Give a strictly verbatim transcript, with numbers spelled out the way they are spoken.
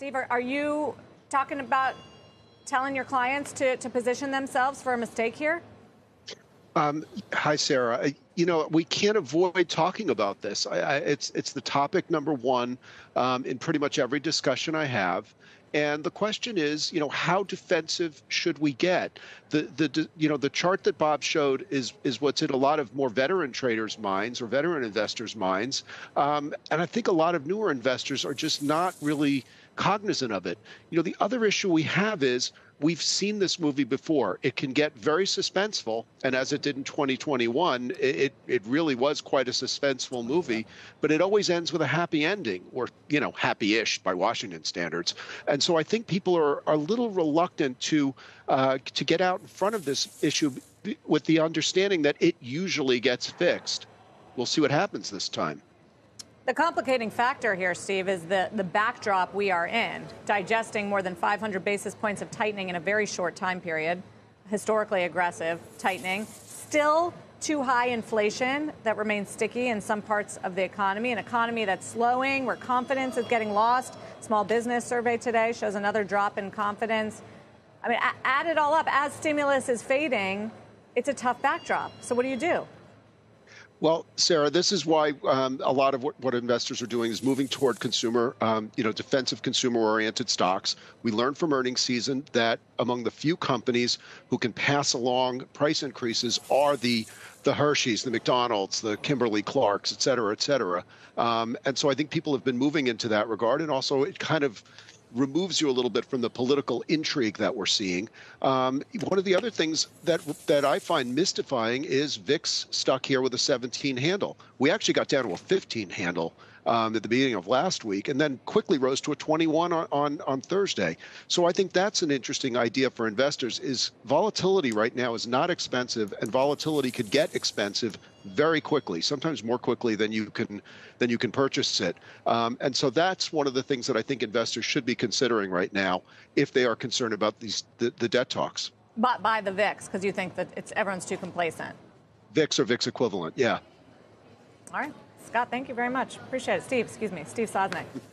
Steve, are, are you talking about telling your clients to, to position themselves for a mistake here? Um, hi, Sarah. I, you know, we can't avoid talking about this. I, I, it's, it's the topic number one um, in pretty much every discussion I have. And the question is, you know, how defensive should we get? The, the, you know, the chart that Bob showed is is what's in a lot of more veteran traders' minds or veteran investors' minds. Um, and I think a lot of newer investors are just not really cognizant of it. You know, the other issue we have is we've seen this movie before. It can get very suspenseful, and as it did in twenty twenty-one, it it really was quite a suspenseful movie, but it always ends with a happy ending, or, you know, happy-ish by Washington standards. And so I think people are, are a little reluctant to uh, to get out in front of this issue with the understanding that it usually gets fixed. We'll see what happens this time. The complicating factor here, Steve, is the, the backdrop we are in, digesting more than five hundred basis points of tightening in a very short time period, historically aggressive tightening, still too high inflation that remains sticky in some parts of the economy, an economy that's slowing, where confidence is getting lost. Small business survey today shows another drop in confidence. I mean, add it all up. As stimulus is fading, it's a tough backdrop. So what do you do? Well, Sarah, this is why um, a lot of what, what investors are doing is moving toward consumer, um, you know, defensive consumer-oriented stocks. We learned from earnings season that among the few companies who can pass along price increases are the the Hershey's, the McDonald's, the Kimberly-Clark's, et cetera, et cetera. Um, and so I think people have been moving into that regard, and also it kind of removes you a little bit from the political intrigue that we're seeing. Um, one of the other things that that I find mystifying is V I X stuck here with a seventeen handle. We actually got down to a fifteen handle um, at the beginning of last week, and then quickly rose to a twenty-one on, on, on Thursday. So I think that's an interesting idea for investors, is volatility right now is not expensive, and volatility could get expensive very quickly, sometimes more quickly than you can than you can purchase it. Um, and so that's one of the things that I think investors should be considering right now if they are concerned about these the, the debt talks. Bought by the V I X, because you think that it's everyone's too complacent. V I X or V I X equivalent, yeah. All right. Scott, thank you very much. Appreciate it. Steve, excuse me, Steve Sosnick.